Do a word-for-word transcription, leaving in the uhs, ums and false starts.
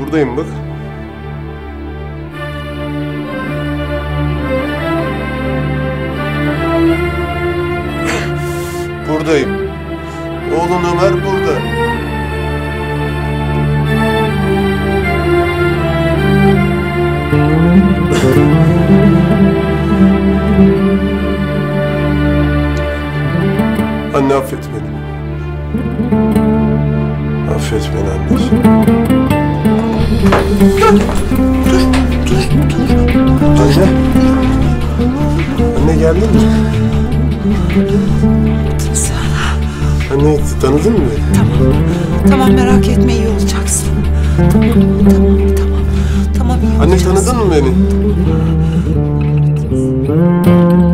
Buradayım bak. Buradayım. Oğlun Ömer burada. Anne affet beni. Affet beni anneciğim. Dur, dur, dur, dur. Anne. Anne geldin mi? Anne tanıdın mı beni? Tamam, tamam merak etme iyi olacaksın. Tamam, tamam, tamam. Tamam iyi olacaksın. Anne tanıdın mı beni?